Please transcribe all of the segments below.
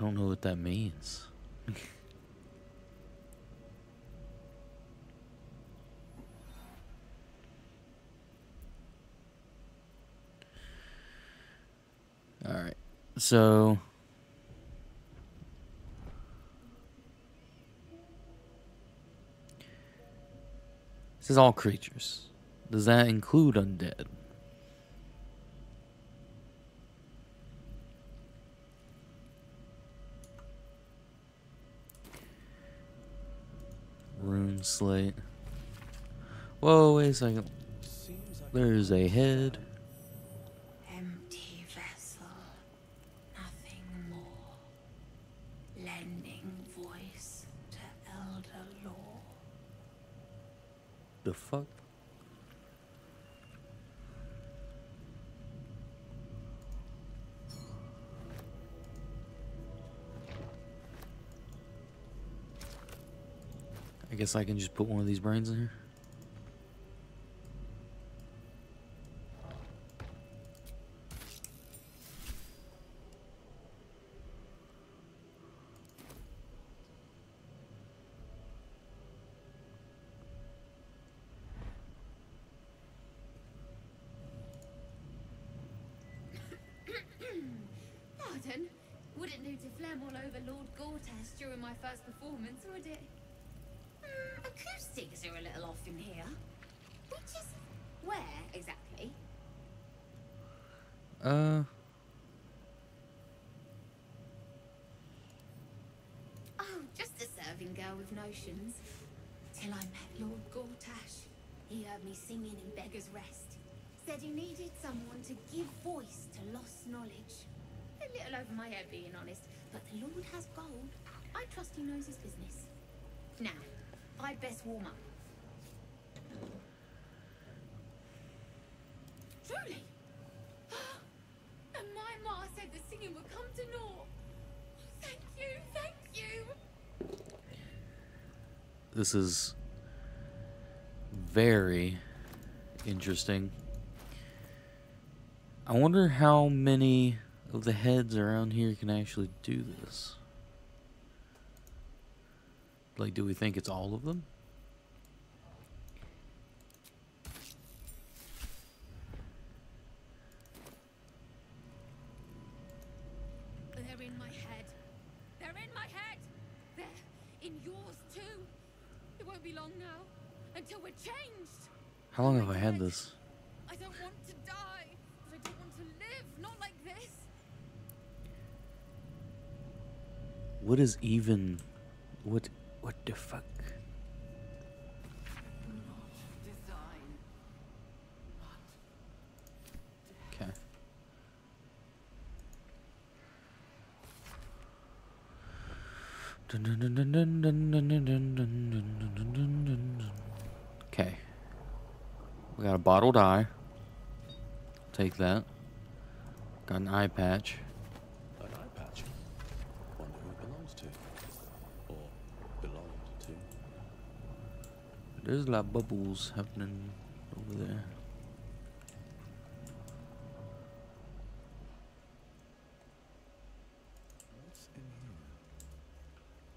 I don't know what that means. All right, so this is all creatures. Does that include undead? Rune slate. Whoa, wait a second. There's a head. Empty vessel, nothing more. Lending voice to elder lore. The fuck? I guess I can just put one of these brains in here. Pardon? Wouldn't do to phlegm all over Lord Gortash during my first performance, would it? Acoustics are a little off in here. Which is where exactly? Oh, just a serving girl with notions. Till I met Lord Gortash. He heard me singing in Beggar's Rest. Said he needed someone to give voice to lost knowledge. A little over my head, being honest, but the Lord has gold. I trust he knows his business. Now, I'd best warm up. Truly? And my ma said the singing would come to naught. Thank you, thank you. This is very interesting. I wonder how many of the heads around here can actually do this. Like, do we think it's all of them? They're in my head. They're in my head. They're in yours too. It won't be long now until we're changed. How long have I had this? I don't want to die, but I don't want to live. Not like this. What is even? What the fuck? Okay. Okay. We got a bottled eye. Take that. Got an eye patch. There's a lot of bubbles happening over there. What's in here?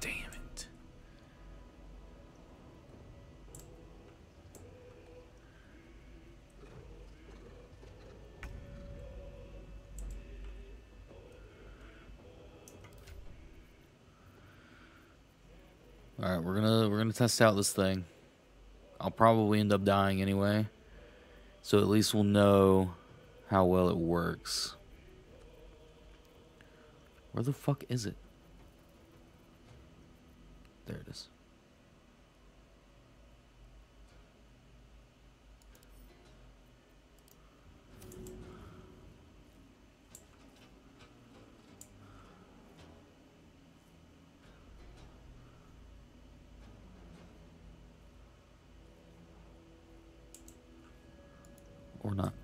Damn it. All right, we're gonna test out this thing. I'll probably end up dying anyway, so at least we'll know how well it works. Where the fuck is it? There it is. Or not.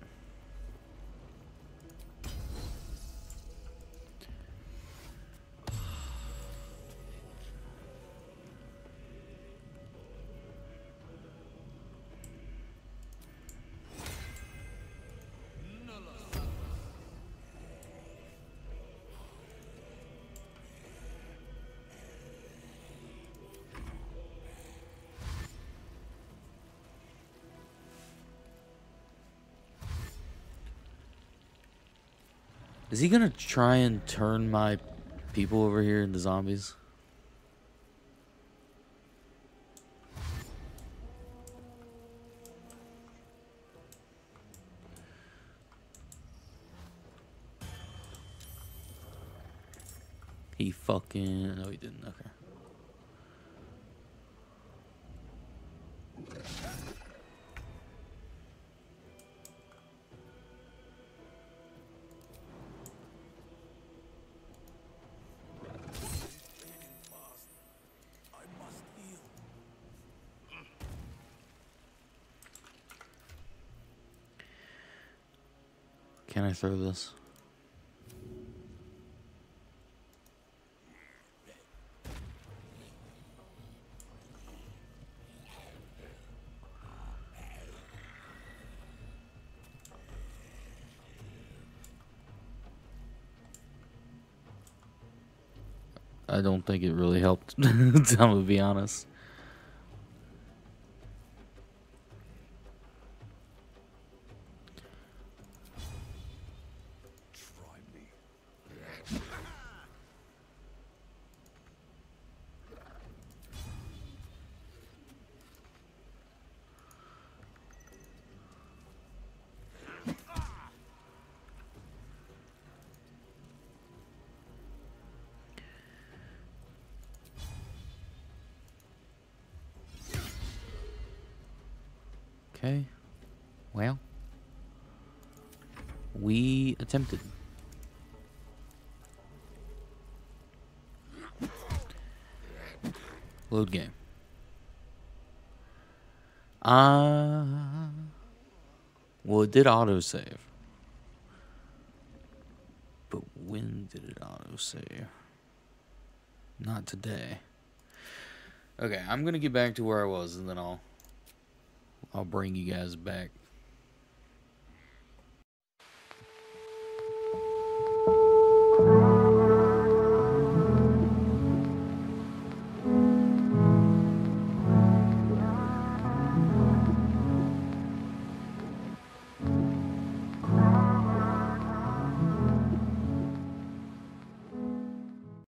No. Is he gonna try and turn my people over here into zombies? He fucking... No, he didn't. Okay. Can I throw this? I don't think it really helped. I'm gonna be honest. Okay, well, we attempted. Load game. Well, it did autosave. But when did it autosave? Not today. Okay, I'm gonna get back to where I was and then I'll bring you guys back.